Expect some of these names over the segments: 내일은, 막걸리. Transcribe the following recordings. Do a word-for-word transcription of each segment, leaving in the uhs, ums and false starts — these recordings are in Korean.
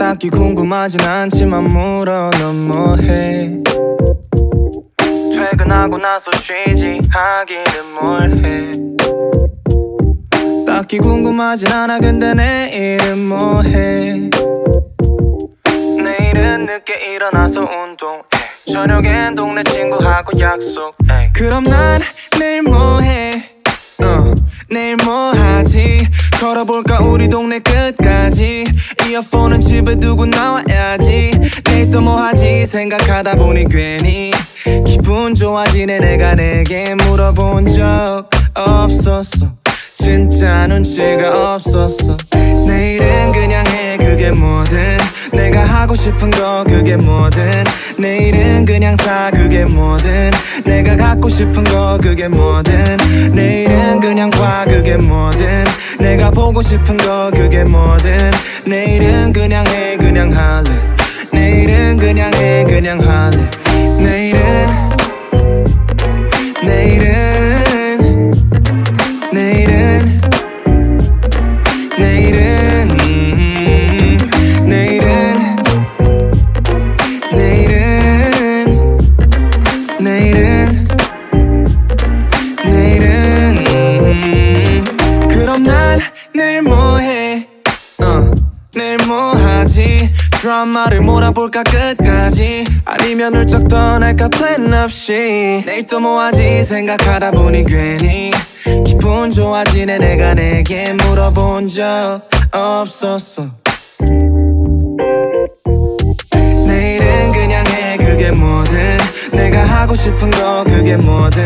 딱히 궁금하진 않지만 물어 넌 뭐해? 퇴근하고 나서 쉬지 하기는 뭘해? 딱히 궁금하진 않아. 근데 내일은 뭐해? 내일은 늦게 일어나서 운동해. 저녁엔 동네 친구하고 약속해. 그럼 난 내일 뭐해? 어, 내일 뭐하지? 걸어볼까 우리 동네 끝까지. 이어폰은 집에 두고 나와야지. 내일 또 뭐하지 생각하다 보니 괜히 기분 좋아지네. 내가 내게 물어본 적 없었어. 진짜 눈치가 없었어. 내일은 그냥 해. 그게 뭐든 내가 하고 싶은 거. 그게 뭐든 내일은 그냥 사. 그게 뭐든 내가 갖고 싶은 거. 그게 뭐든 내일은 그냥 봐. 그게 뭐든 내가 보고 싶은 거. 그게 뭐든 내일은 그냥 해. 그냥 할래. 내일은 그냥 해. 그냥 할래. 내일은 내일은 내일은 내일은 음, 내일은 내일은 내일은 내일은 음, 그럼 난 내일 뭐해? 어, 내일 뭐하지? 드라마를 몰아볼까 끝까지? 아니면 훌쩍 떠날까 플랜 없이. 내일 또 뭐하지 생각하다 보니 괜히 기분 좋아지네. 내가 내게 물어본 적 없었어. 내일은 그냥 해. 그게 뭐든 내가 하고 싶은 거. 그게 뭐든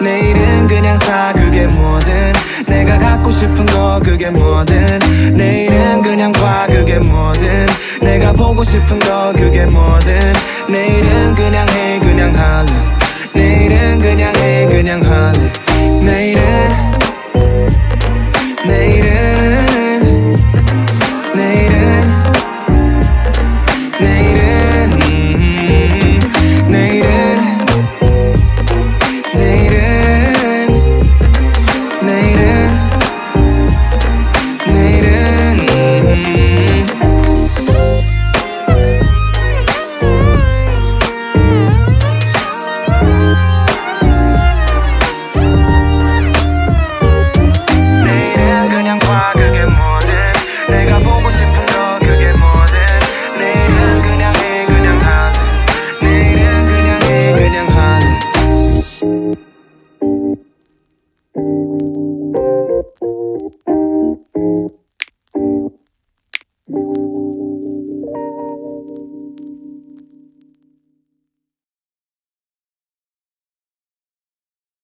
내일은 그냥 사. 그게 뭐든 내가 갖고 싶은 거. 그게 뭐든 내일은 그냥 봐. 그게 뭐든 내가 보고 싶은 거. 그게 뭐든 내일은 그냥 해. 그냥 할래. 내일은 그냥 해. 그냥 할래. 내일은 내일은 내일은 내일은 음, 내일은 내일은 내일은 내일은 음,